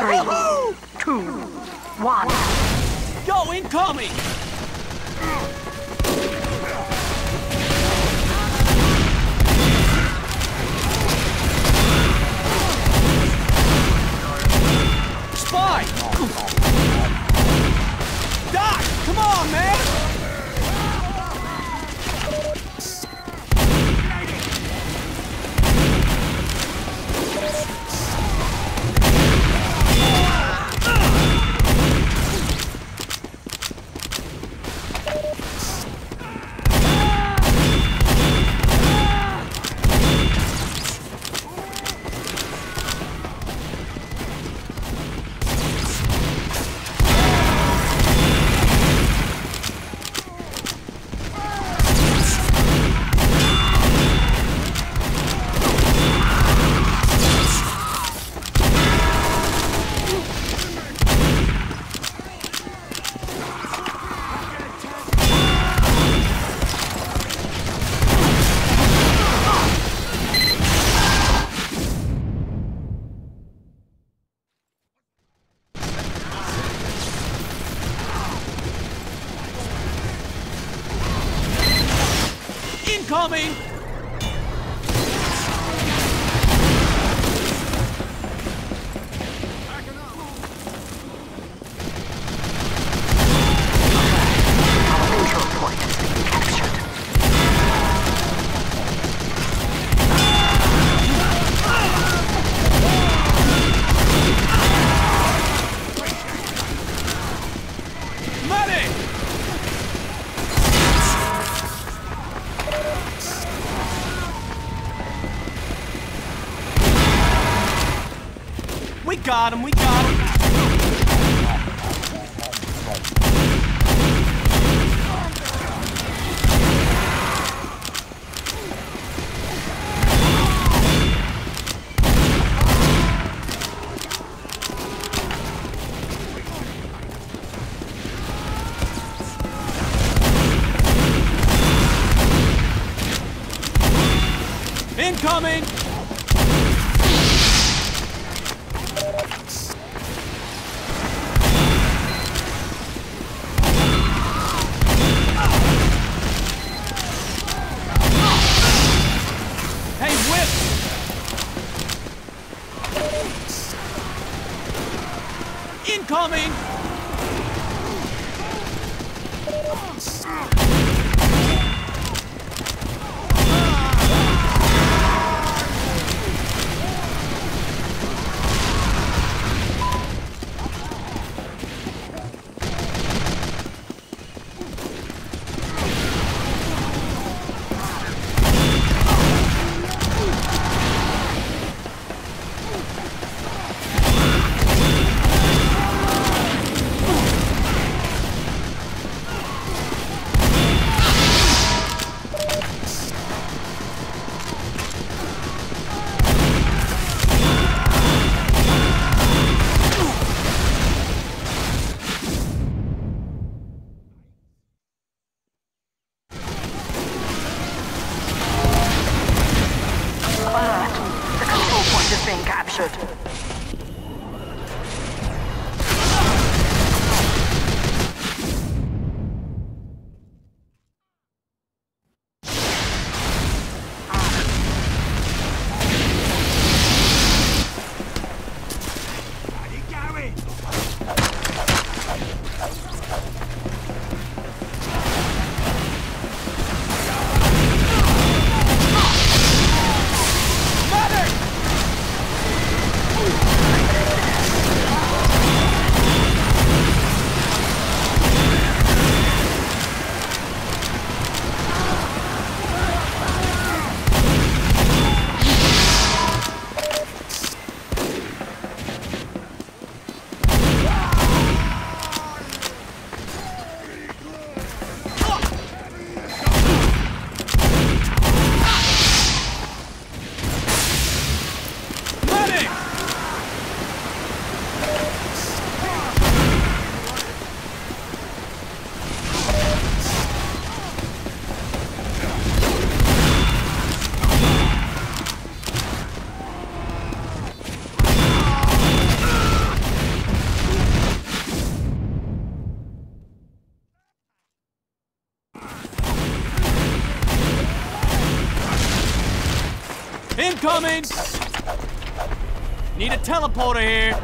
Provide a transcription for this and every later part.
3, 2, 1. Go incoming! Spy! Doc, come on, man! Coming! We got him. Incoming! Coming! Incoming! Need a teleporter here.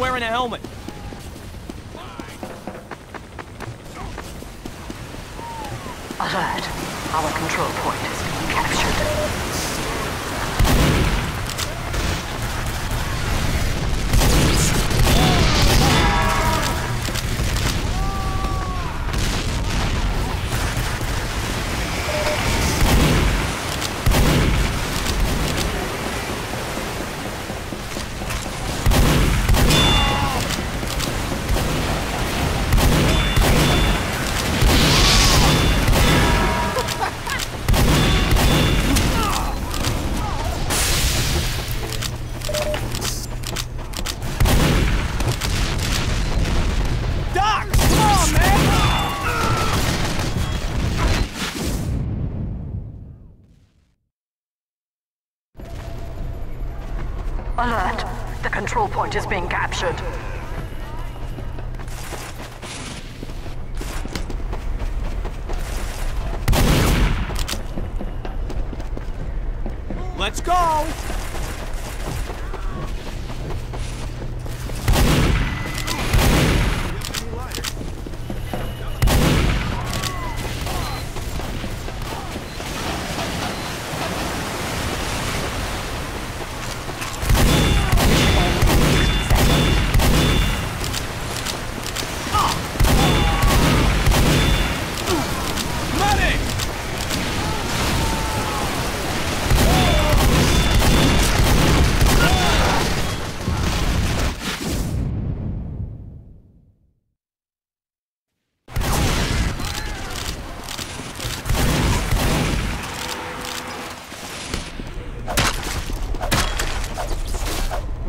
even wearing a helmet. Alert. Our control point is being captured. Alert! The control point is being captured. Let's go!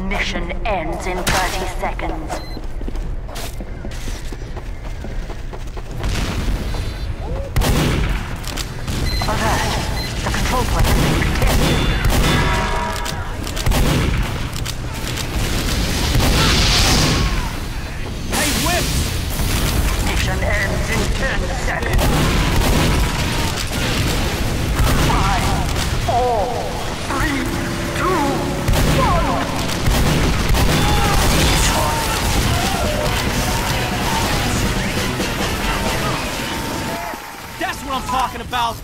Mission ends in 30 seconds. Alert! The control point is being contested. Hey, whip! Mission ends in 10 seconds. 5, 4, 3, 2, 1. That's what I'm talking about!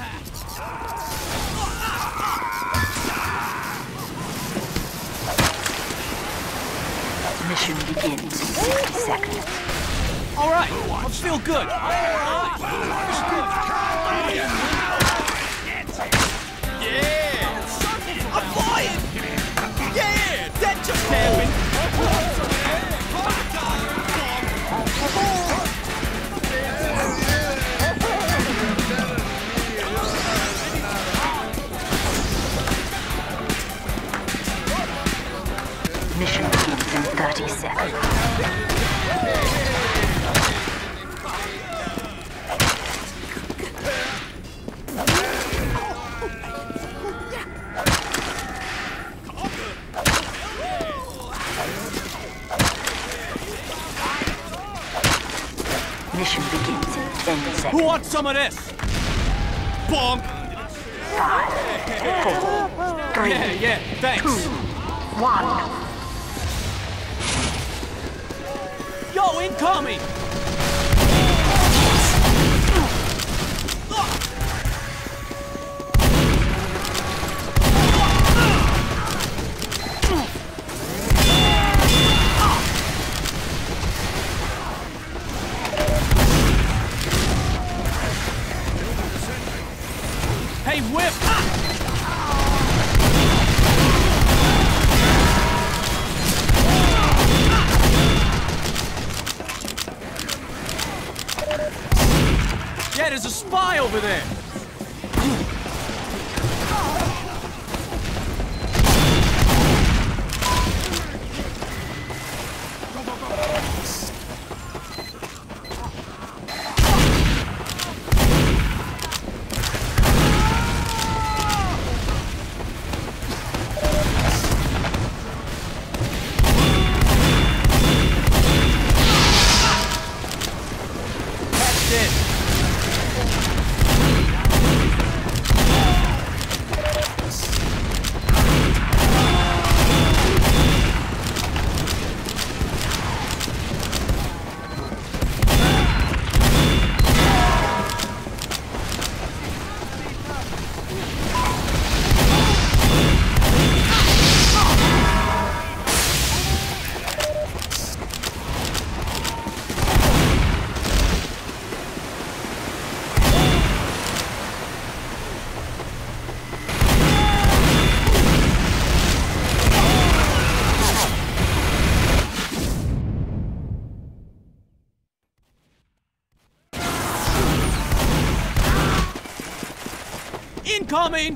Mission begins in 60 seconds. Alright, I'm still good. Yeah! I'm flying! Yeah! That just happened! Mission begins in 30 seconds. Mission begins in 10 seconds. Who wants some of this? Bomb! 5, 4, 3, yeah, thanks. 2, 1. Yo, incoming! Hey, whip! Yeah, there's a spy over there! Incoming!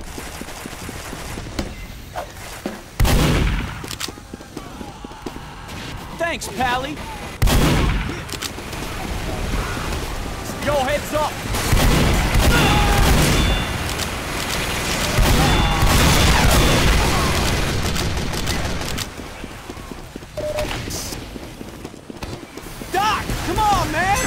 Thanks, Pally. Yo, heads up! Doc, come on, man!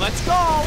Let's go!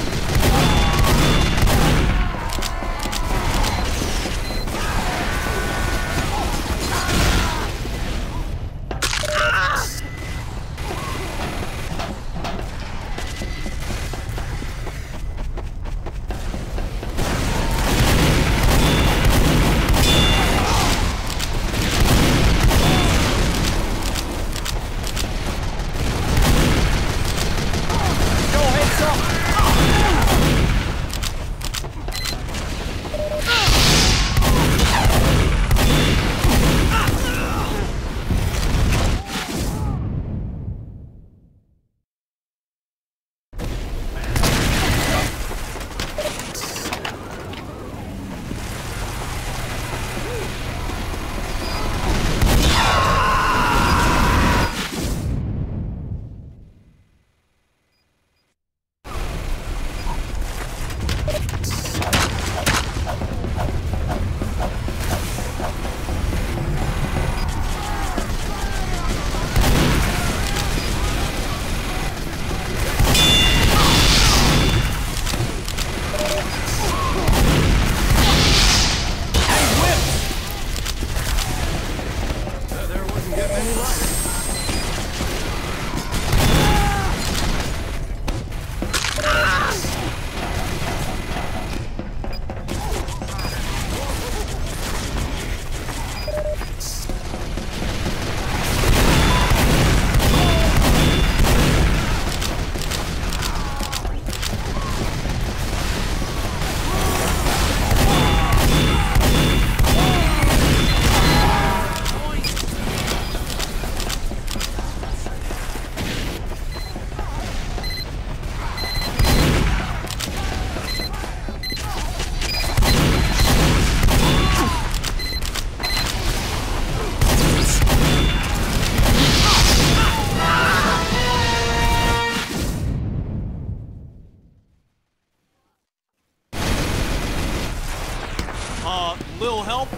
Little help.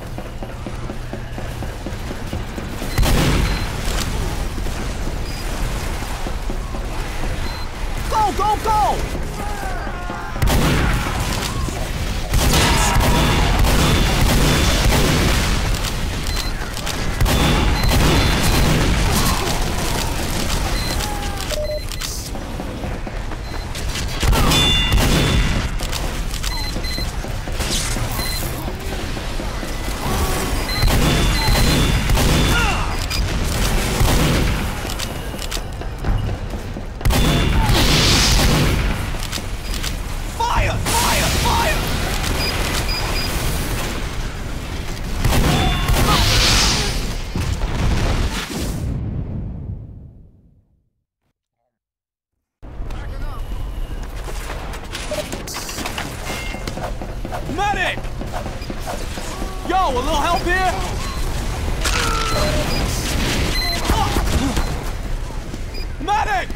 Go, go, go! Medic! Yo, a little help here? Medic!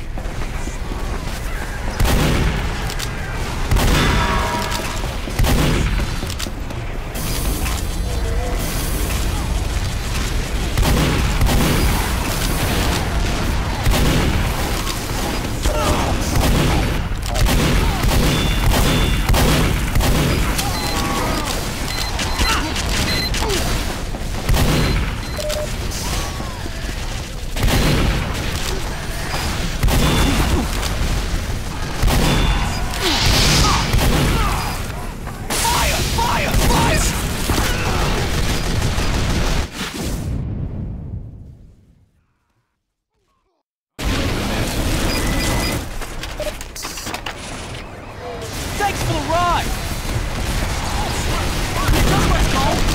Thanks for the ride! This way, Cole!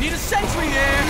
Need a sentry there!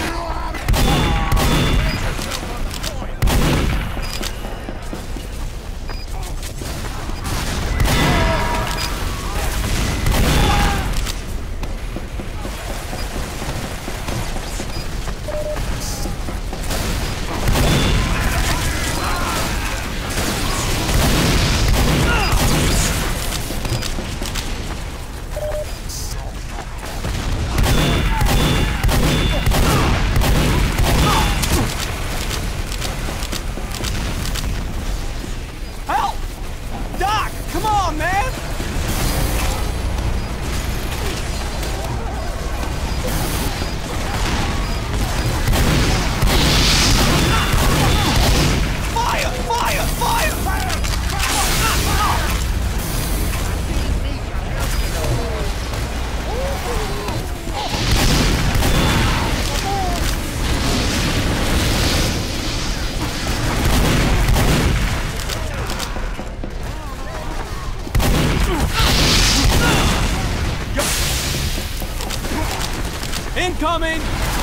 Incoming!